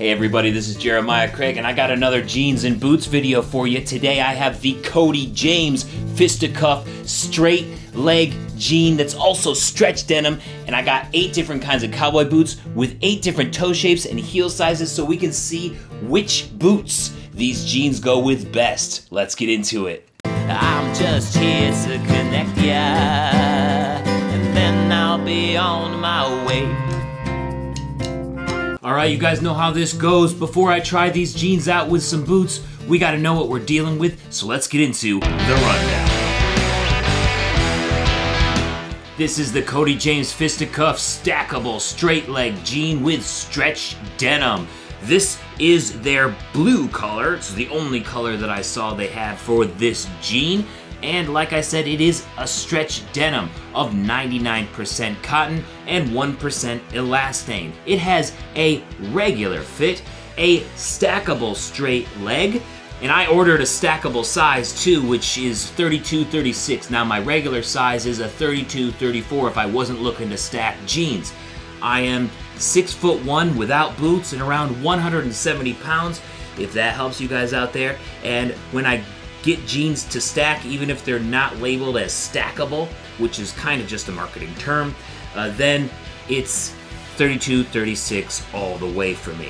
Hey everybody, this is Jeremiah Craig and I got another jeans and boots video for you. Today I have the Cody James Fisticuff straight leg jean that's also stretch denim, and I got 8 different kinds of cowboy boots with 8 different toe shapes and heel sizes so we can see which boots these jeans go with best. Let's get into it. I'm just here to connect ya, and then I'll be on my way. All right, you guys know how this goes. Before I try these jeans out with some boots, we gotta know what we're dealing with, so let's get into the rundown. This is the Cody James Fisticuff stackable straight leg jean with stretch denim. This is their blue color. It's the only color that I saw they had for this jean. And like I said, it is a stretch denim of 99% cotton and 1% elastane. It has a regular fit, a stackable straight leg, and I ordered a stackable size too, which is 32-36. Now my regular size is a 32-34 if I wasn't looking to stack jeans. I am 6'1" without boots and around 170 pounds, if that helps you guys out there. And when I get jeans to stack, even if they're not labeled as stackable, which is kind of just a marketing term, then it's 32-36 all the way for me.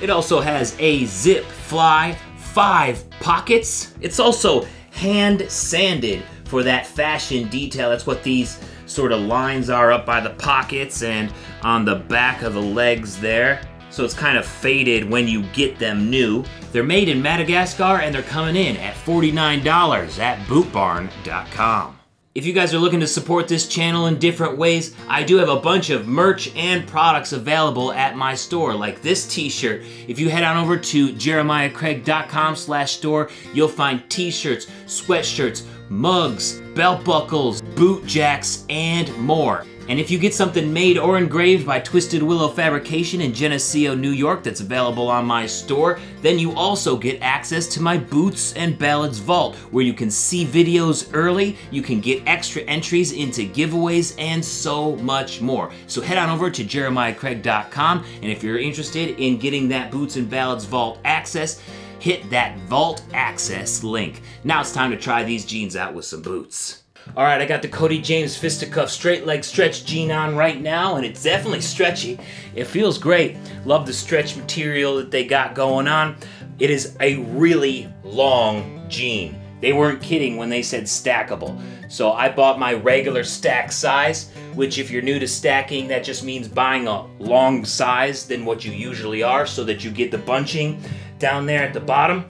It also has a zip fly, 5 pockets. It's also hand sanded for that fashion detail. That's what these sort of lines are up by the pockets and on the back of the legs there. So it's kind of faded when you get them new. They're made in Madagascar and they're coming in at $49 at bootbarn.com. If you guys are looking to support this channel in different ways, I do have a bunch of merch and products available at my store, like this t-shirt. If you head on over to JeremiahCraig.com/store, you'll find t-shirts, sweatshirts, mugs, belt buckles, boot jacks, and more. And if you get something made or engraved by Twisted Willow Fabrication in Geneseo, New York, that's available on my store, then you also get access to my Boots and Ballads Vault, where you can see videos early, you can get extra entries into giveaways, and so much more. So head on over to JeremiahCraig.com, and if you're interested in getting that Boots and Ballads Vault access, hit that Vault Access link. Now it's time to try these jeans out with some boots. All right, I got the Cody James Fisticuff straight leg stretch jean on right now, and it's definitely stretchy. It feels great. Love the stretch material that they got going on. It is a really long jean. They weren't kidding when they said stackable. So I bought my regular stack size, which if you're new to stacking, that just means buying a long size than what you usually are so that you get the bunching down there at the bottom.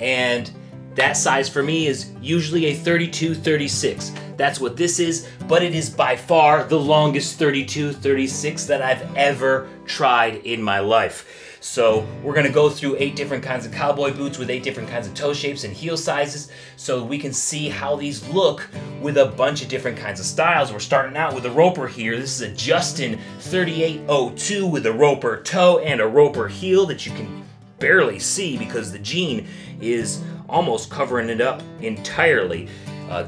And that size for me is usually a 32-36. That's what this is, but it is by far the longest 32-36 that I've ever tried in my life. So we're gonna go through 8 different kinds of cowboy boots with 8 different kinds of toe shapes and heel sizes so we can see how these look with a bunch of different kinds of styles. We're starting out with a roper here. This is a Justin 3802 with a roper toe and a roper heel that you can barely see because the jean is almost covering it up entirely.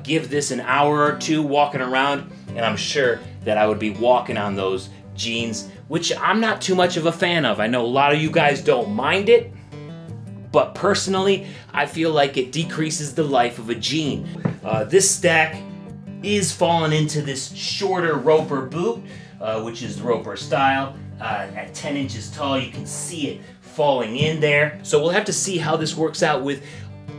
Give this an hour or two walking around, and I'm sure that I would be walking on those jeans, which I'm not too much of a fan of. I know a lot of you guys don't mind it, but personally, I feel like it decreases the life of a jean. This stack is falling into this shorter roper boot, which is the roper style. At 10 inches tall, you can see it falling in there. So we'll have to see how this works out with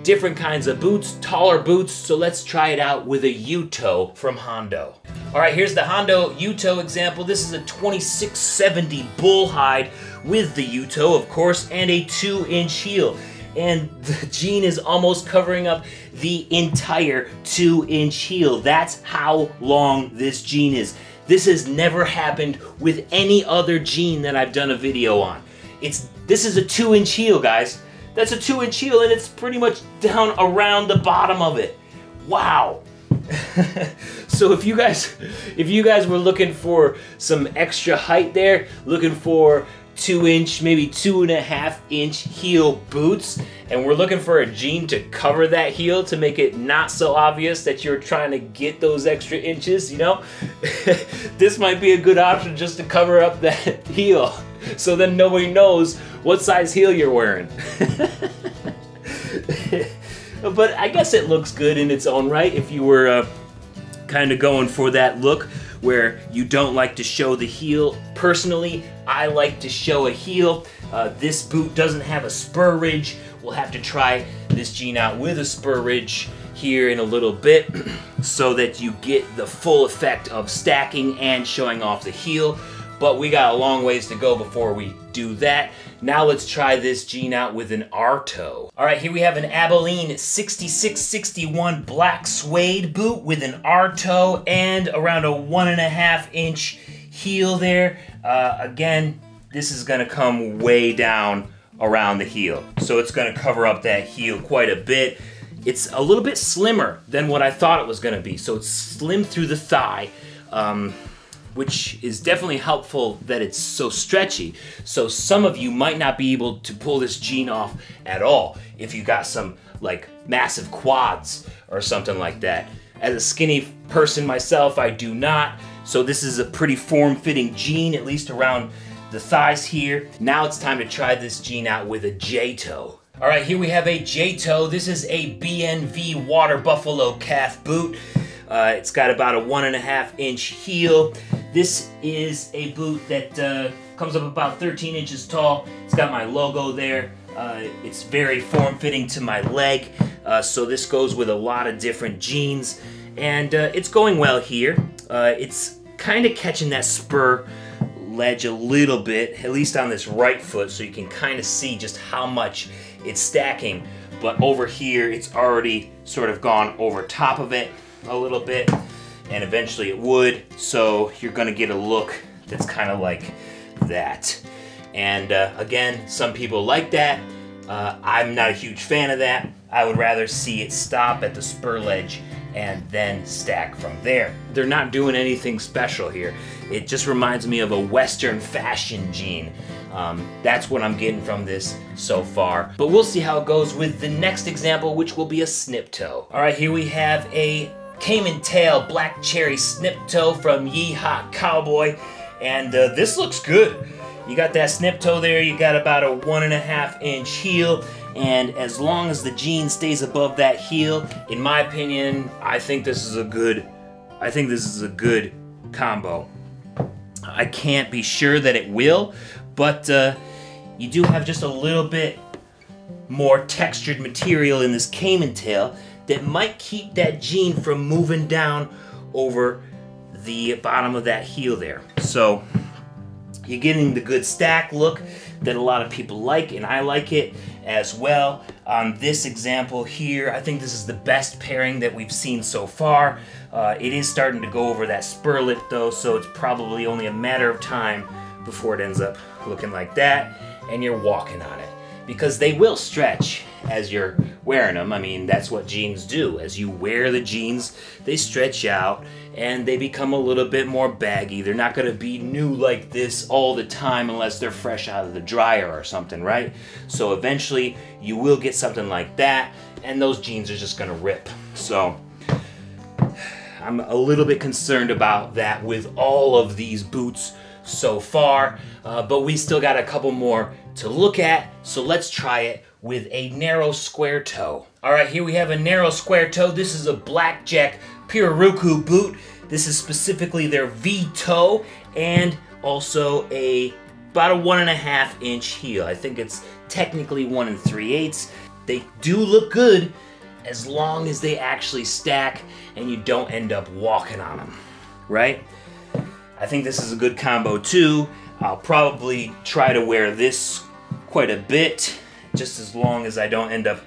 different kinds of boots, taller boots, so let's try it out with a U-toe from Hondo. All right, here's the Hondo U-toe example. This is a 2670 bull hide with the U-toe, of course, and a 2-inch heel. And the jean is almost covering up the entire 2-inch heel. That's how long this jean is. This has never happened with any other jean that I've done a video on. This is a 2-inch heel, guys. That's a 2-inch heel, and it's pretty much down around the bottom of it. Wow. So if you guys were looking for some extra height there, looking for 2-inch, maybe 2.5-inch heel boots, and we're looking for a jean to cover that heel to make it not so obvious that you're trying to get those extra inches, you know, this might be a good option just to cover up that heel. so then nobody knows what size heel you're wearing. But I guess it looks good in its own right if you were kind of going for that look where you don't like to show the heel. Personally, I like to show a heel. This boot doesn't have a spur ridge. We'll have to try this jean out with a spur ridge here in a little bit so that you get the full effect of stacking and showing off the heel. But we got a long ways to go before we do that. Now let's try this jean out with an R-toe. All right, here we have an Abilene 6661 black suede boot with an R-toe and around a 1.5 inch heel there. Again, this is gonna come way down around the heel. So it's gonna cover up that heel quite a bit. It's a little bit slimmer than what I thought it was gonna be. So it's slim through the thigh, which is definitely helpful that it's so stretchy. So some of you might not be able to pull this jean off at all if you got some like massive quads or something like that. As a skinny person myself, I do not. So this is a pretty form-fitting jean, at least around the thighs here. Now it's time to try this jean out with a J-toe. All right, here we have a J-toe. This is a BNV Water Buffalo calf boot. It's got about a 1.5 inch heel. This is a boot that comes up about 13 inches tall. It's got my logo there. It's very form-fitting to my leg. So this goes with a lot of different jeans. And it's going well here. It's kind of catching that spur ledge a little bit, at least on this right foot, so you can kind of see just how much it's stacking. But over here, it's already sort of gone over top of it a little bit. And eventually it would, so you're gonna get a look that's kind of like that. And again, some people like that. I'm not a huge fan of that. I would rather see it stop at the spur ledge and then stack from there. They're not doing anything special here. It just reminds me of a Western fashion jean. That's what I'm getting from this so far. But we'll see how it goes with the next example, which will be a snip toe. All right, here we have a Cayman Tail Black Cherry Snip Toe from Yeehaw Cowboy, and this looks good. You got that snip toe there, you got about a 1.5 inch heel, and as long as the jean stays above that heel, in my opinion, I think this is a good combo. I can't be sure that it will, but you do have just a little bit more textured material in this Cayman Tail that might keep that jean from moving down over the bottom of that heel there. So you're getting the good stack look that a lot of people like, and I like it as well. On this example here, I think this is the best pairing that we've seen so far. It is starting to go over that spur lip though, so it's probably only a matter of time before it ends up looking like that, and you're walking on it. Because they will stretch as you're wearing them. I mean, that's what jeans do. As you wear the jeans, they stretch out and they become a little bit more baggy. They're not gonna be new like this all the time unless they're fresh out of the dryer or something, right? So eventually you will get something like that, and those jeans are just gonna rip. So I'm a little bit concerned about that with all of these boots so far, but we still got a couple more to look at, so let's try it with a narrow square toe. All right, here we have a narrow square toe. This is a Black Jack Pirarucu boot. This is specifically their V toe, and also about a 1.5 inch heel. I think it's technically 1 3/8. They do look good as long as they actually stack and you don't end up walking on them, right? I think this is a good combo too. I'll probably try to wear this quite a bit, just as long as I don't end up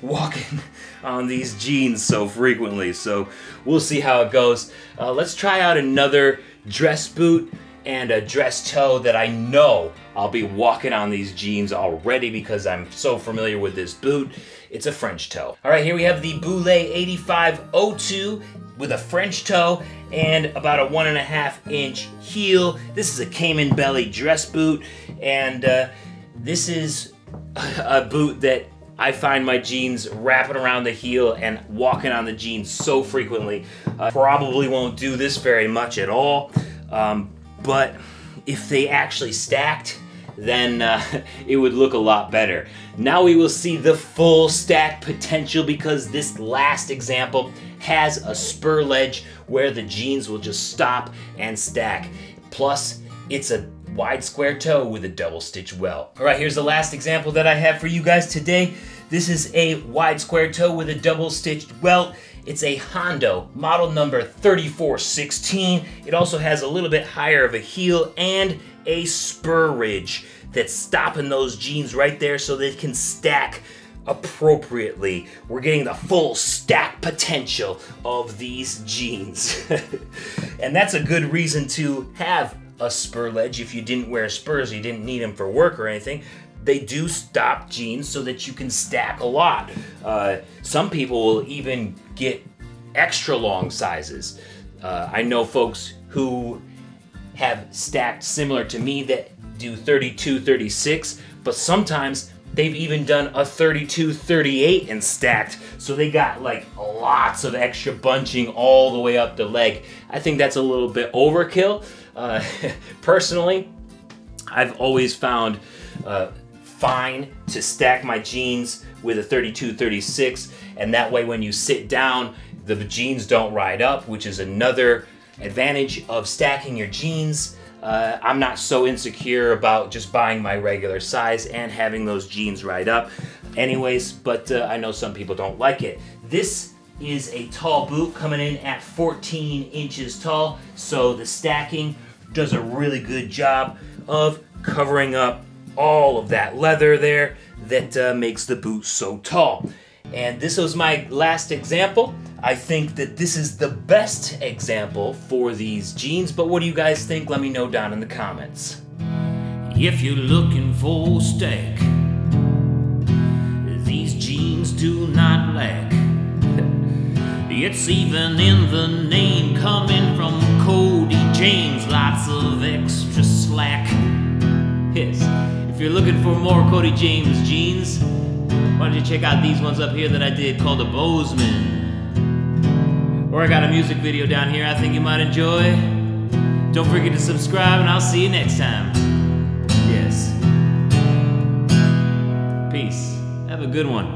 walking on these jeans so frequently. So we'll see how it goes. Let's try out another dress boot and a dress toe that I know I'll be walking on these jeans already because I'm so familiar with this boot. It's a French toe. All right, here we have the Boulay 8502 with a French toe and about a 1.5 inch heel. This is a Cayman Belly dress boot, and this is a boot that I find my jeans wrapping around the heel and walking on the jeans so frequently. Probably won't do this very much at all, but if they actually stacked, then it would look a lot better. Now we will see the full stack potential, because this last example has a spur ledge where the jeans will just stop and stack. Plus, it's a wide square toe with a double stitch well. All right, here's the last example that I have for you guys today. This is a wide square toe with a double stitched welt. It's a Hondo, model number 3416. It also has a little bit higher of a heel and a spur ridge that's stopping those jeans right there so they can stack appropriately. We're getting the full stack potential of these jeans. And that's a good reason to have a spur ledge. If you didn't wear spurs, you didn't need them for work or anything. They do stop jeans so that you can stack a lot. Some people will even get extra long sizes. I know folks who have stacked similar to me that do 32, 36, but sometimes they've even done a 32, 38 and stacked. So they got like lots of extra bunching all the way up the leg. I think that's a little bit overkill. Personally, I've always found fine to stack my jeans with a 32, 36, and that way when you sit down, the jeans don't ride up, which is another advantage of stacking your jeans. I'm not so insecure about just buying my regular size and having those jeans ride up anyways, but I know some people don't like it. This is a tall boot coming in at 14 inches tall, so the stacking does a really good job of covering up all of that leather there that makes the boot so tall. And this was my last example. I think that this is the best example for these jeans, but what do you guys think? Let me know down in the comments. If you're looking for stack, these jeans do not lack. It's even in the name, coming from Cody James, lots of extra slack. If you're looking for more Cody James jeans, why don't you check out these ones up here that I did called the Bozeman. Or I got a music video down here I think you might enjoy. Don't forget to subscribe, and I'll see you next time. Yes. Peace. Have a good one.